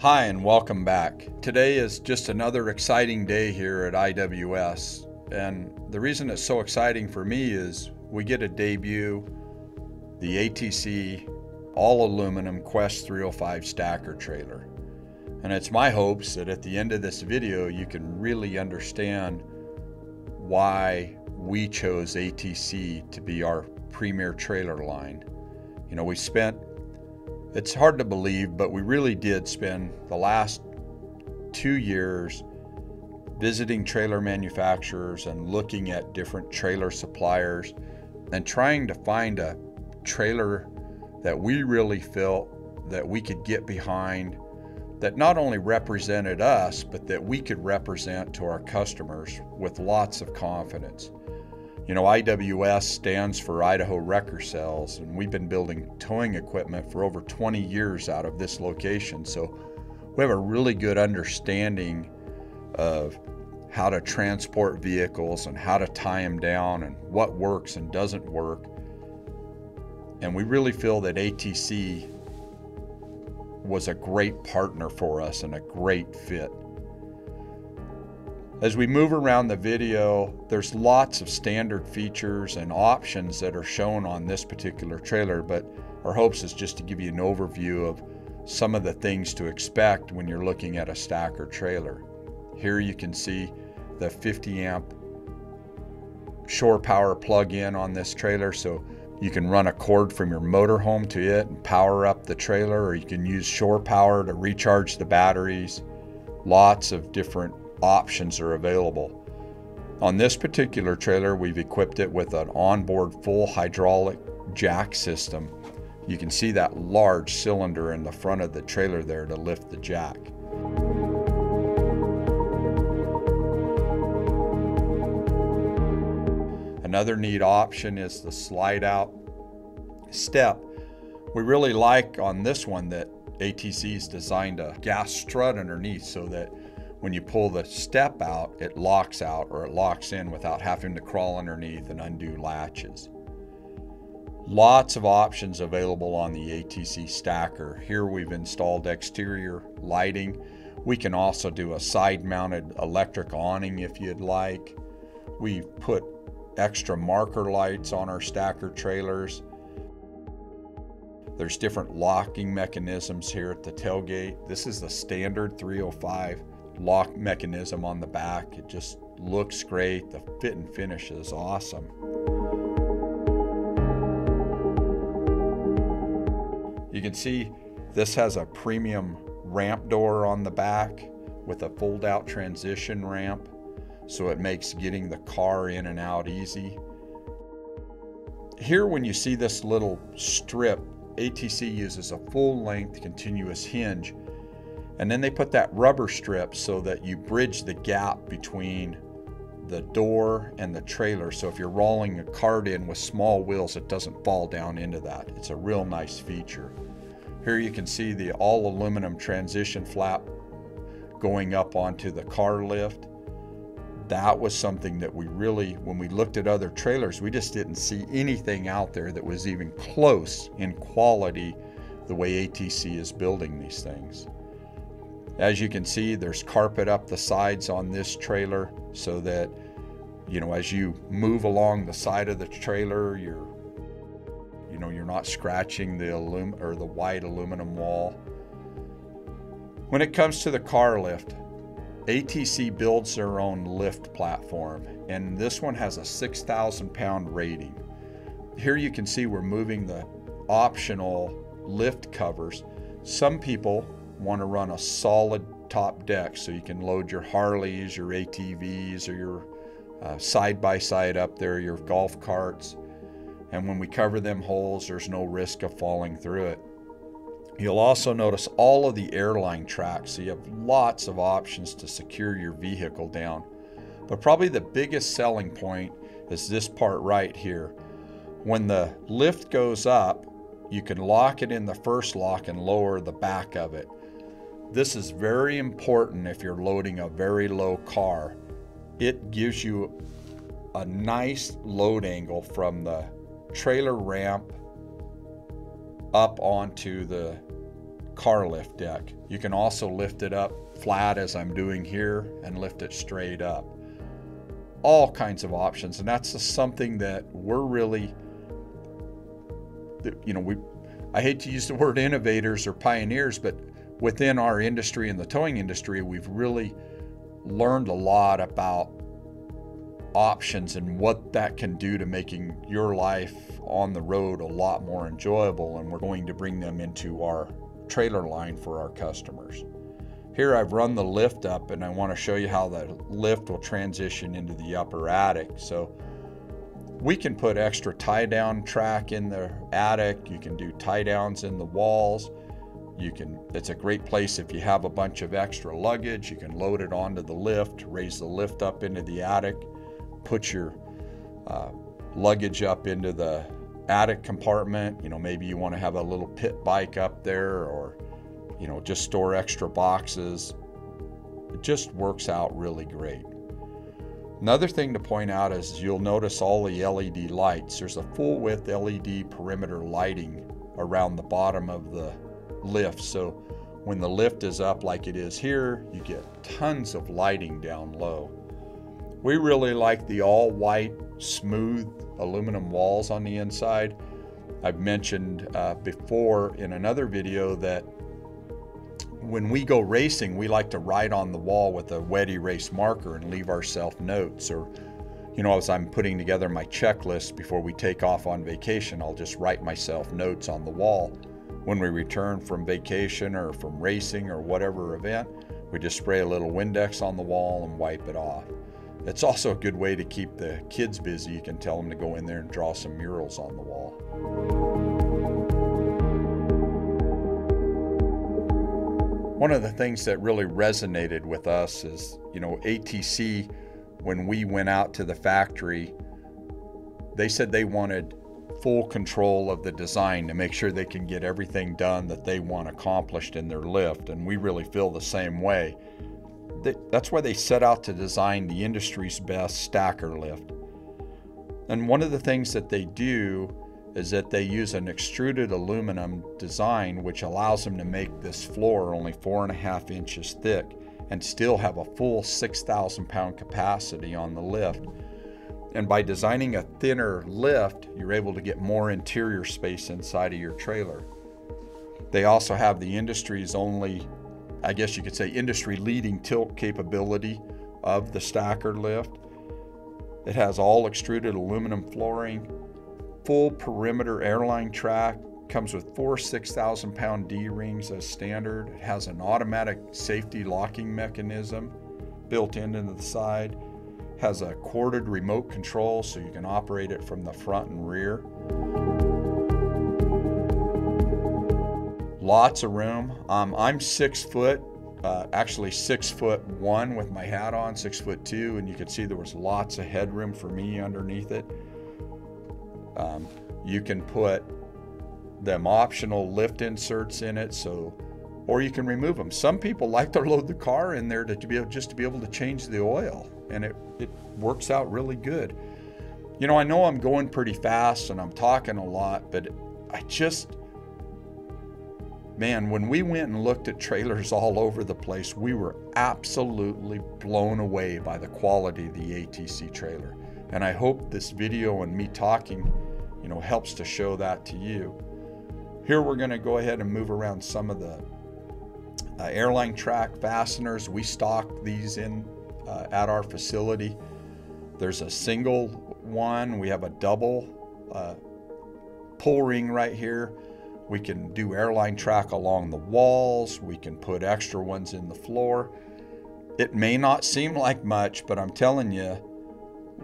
Hi and welcome back. Today is just another exciting day here at IWS, and the reason it's so exciting for me is we get to debut the ATC all aluminum Quest 305 stacker trailer, and it's my hopes that at the end of this video you can really understand why we chose ATC to be our premier trailer line. You know, we spent, it's hard to believe, but we really did spend the last 2 years visiting trailer manufacturers and looking at different trailer suppliers and trying to find a trailer that we really felt that we could get behind, that not only represented us, but that we could represent to our customers with lots of confidence. You know, IWS stands for Idaho Wrecker Sales, and we've been building towing equipment for over 20 years out of this location, so we have a really good understanding of how to transport vehicles and how to tie them down and what works and doesn't work. And we really feel that ATC was a great partner for us and a great fit. As we move around the video, there's lots of standard features and options that are shown on this particular trailer, but our hopes is just to give you an overview of some of the things to expect when you're looking at a stacker trailer. Here you can see the 50 amp shore power plug-in on this trailer, so you can run a cord from your motorhome to it and power up the trailer, or you can use shore power to recharge the batteries. Lots of different options are available. On this particular trailer, we've equipped it with an onboard full hydraulic jack system. You can see that large cylinder in the front of the trailer there to lift the jack. Another neat option is the slide out step. We really like on this one that ATC's designed a gas strut underneath so that when you pull the step out, it locks out or it locks in without having to crawl underneath and undo latches. Lots of options available on the ATC stacker. Here we've installed exterior lighting. We can also do a side mounted electric awning if you'd like. We've put extra marker lights on our stacker trailers. There's different locking mechanisms here at the tailgate. This is the standard 305. Lock mechanism on the back. It just looks great. The fit and finish is awesome. You can see this has a premium ramp door on the back with a fold out transition ramp, so it makes getting the car in and out easy. Here, when you see this little strip, ATC uses a full length continuous hinge, and then they put that rubber strip so that you bridge the gap between the door and the trailer. So if you're rolling a cart in with small wheels, it doesn't fall down into that. It's a real nice feature. Here you can see the all aluminum transition flap going up onto the car lift. That was something that we really, when we looked at other trailers, we just didn't see anything out there that was even close in quality the way ATC is building these things. As you can see, there's carpet up the sides on this trailer so that, you know, as you move along the side of the trailer, you're not scratching the white aluminum wall. When it comes to the car lift, ATC builds their own lift platform, and this one has a 6,000 pound rating. Here you can see we're moving the optional lift covers. Some people want to run a solid top deck so you can load your Harleys, your ATVs, or your side-by-side up there, your golf carts. And when we cover them holes, there's no risk of falling through it. You'll also notice all of the airline tracks, so you have lots of options to secure your vehicle down. But probably the biggest selling point is this part right here. When the lift goes up, you can lock it in the first lock and lower the back of it. This is very important if you're loading a very low car. It gives you a nice load angle from the trailer ramp up onto the car lift deck. You can also lift it up flat as I'm doing here and lift it straight up. All kinds of options, and that's just something that we're really, you know, I hate to use the word innovators or pioneers, but within our industry and the towing industry, we've really learned a lot about options and what that can do to making your life on the road a lot more enjoyable, and we're going to bring them into our trailer line for our customers. Here I've run the lift up, and I want to show you how that lift will transition into the upper attic. So we can put extra tie-down track in the attic. You can do tie-downs in the walls. You can, it's a great place if you have a bunch of extra luggage. You can load it onto the lift, raise the lift up into the attic, put your luggage up into the attic compartment. You know, maybe you want to have a little pit bike up there, or, you know, just store extra boxes. It just works out really great. Another thing to point out is you'll notice all the LED lights. There's a full width LED perimeter lighting around the bottom of the lift. So when the lift is up like it is here, you get tons of lighting down low. We really like the all white, smooth aluminum walls on the inside. I've mentioned before in another video that when we go racing, we like to write on the wall with a wet erase marker and leave ourselves notes. Or, you know, as I'm putting together my checklist before we take off on vacation, I'll just write myself notes on the wall. When we return from vacation or from racing or whatever event, we just spray a little Windex on the wall and wipe it off. It's also a good way to keep the kids busy. You can tell them to go in there and draw some murals on the wall. One of the things that really resonated with us is, you know, ATC, when we went out to the factory, they said they wanted full control of the design to make sure they can get everything done that they want accomplished in their lift. And we really feel the same way. That's why they set out to design the industry's best stacker lift. And one of the things that they do is that they use an extruded aluminum design, which allows them to make this floor only 4.5 inches thick and still have a full 6,000 pound capacity on the lift. And by designing a thinner lift, you're able to get more interior space inside of your trailer. They also have the industry's only, I guess you could say, industry leading tilt capability of the stacker lift. It has all extruded aluminum flooring, full perimeter airline track, comes with 4 6,000-pound D-rings as standard. It has an automatic safety locking mechanism built into the side. It has a corded remote control so you can operate it from the front and rear. Lots of room. I'm 6 foot, actually 6'1" with my hat on, 6'2", and you can see there was lots of headroom for me underneath it. You can put them optional lift inserts in it, so, or you can remove them. Some people like to load the car in there to be able to change the oil, and it works out really good. You know, I know I'm going pretty fast and I'm talking a lot, but I just, man, when we went and looked at trailers all over the place, we were absolutely blown away by the quality of the ATC trailer. And I hope this video and me talking, you know, helps to show that to you. Here we're going to go ahead and move around some of the airline track fasteners. We stock these in at our facility. There's a single one. We have a double pull ring right here. We can do airline track along the walls. We can put extra ones in the floor. It may not seem like much, but I'm telling you,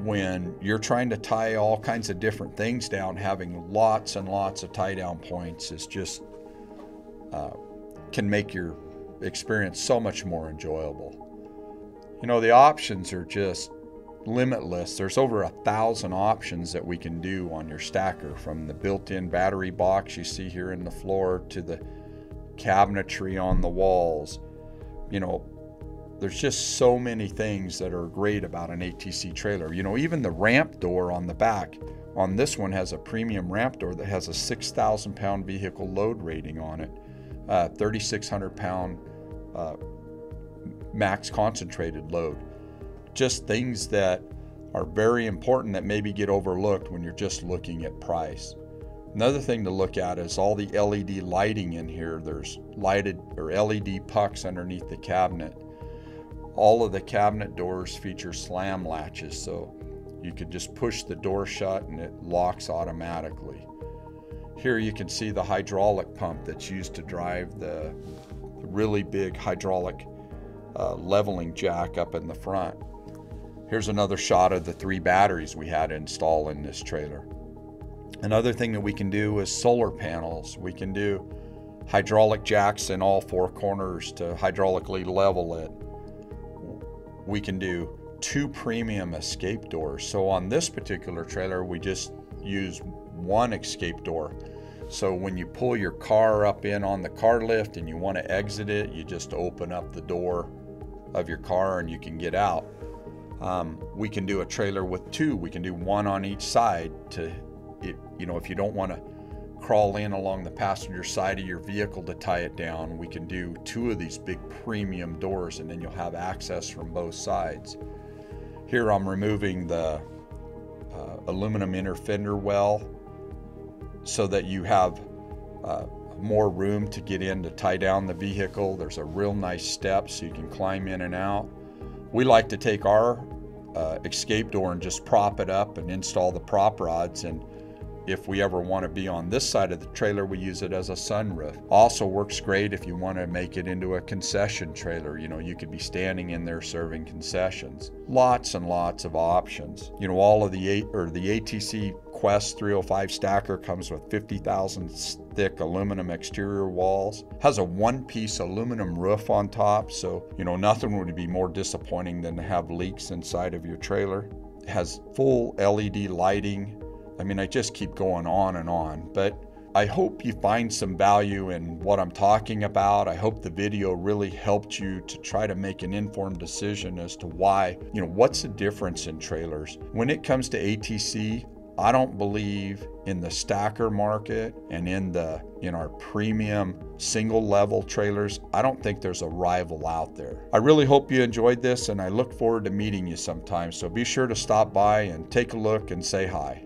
when you're trying to tie all kinds of different things down, having lots and lots of tie down points is just can make your experience so much more enjoyable. You know, the options are just limitless. There's over 1,000 options that we can do on your stacker, from the built-in battery box you see here in the floor to the cabinetry on the walls. You know, there's just so many things that are great about an ATC trailer. You know, even the ramp door on the back on this one has a premium ramp door that has a 6,000 pound vehicle load rating on it. 3,600 pound max concentrated load. Just things that are very important that maybe get overlooked when you're just looking at price. Another thing to look at is all the LED lighting in here. There's lighted or LED pucks underneath the cabinet. All of the cabinet doors feature slam latches, so you could just push the door shut and it locks automatically. Here you can see the hydraulic pump that's used to drive the really big hydraulic leveling jack up in the front. Here's another shot of the three batteries we had installed in this trailer. Another thing that we can do is solar panels. We can do hydraulic jacks in all four corners to hydraulically level it. We can do two premium escape doors. So on this particular trailer, we just use one escape door. So when you pull your car up in on the car lift and you want to exit it, you just open up the door of your car and you can get out. We can do a trailer with two. We can do one on each side to, if you don't want to crawl in along the passenger side of your vehicle to tie it down, we can do two of these big premium doors and then you'll have access from both sides. Here I'm removing the aluminum inner fender well so that you have more room to get in to tie down the vehicle. There's a real nice step so you can climb in and out. We like to take our escape door and just prop it up and install the prop rods, and if we ever want to be on this side of the trailer, we use it as a sunroof. Also works great if you want to make it into a concession trailer. You know, you could be standing in there serving concessions. Lots and lots of options. You know, all of the ATC Quest 305 stacker comes with 50,000 thick aluminum exterior walls. Has a one-piece aluminum roof on top, so you know, nothing would be more disappointing than to have leaks inside of your trailer. It has full LED lighting. I mean, I just keep going on and on, but I hope you find some value in what I'm talking about. I hope the video really helped you to try to make an informed decision as to why, you know, what's the difference in trailers. When it comes to ATC, I don't believe in the stacker market and in our premium single level trailers. I don't think there's a rival out there. I really hope you enjoyed this and I look forward to meeting you sometime. So be sure to stop by and take a look and say hi.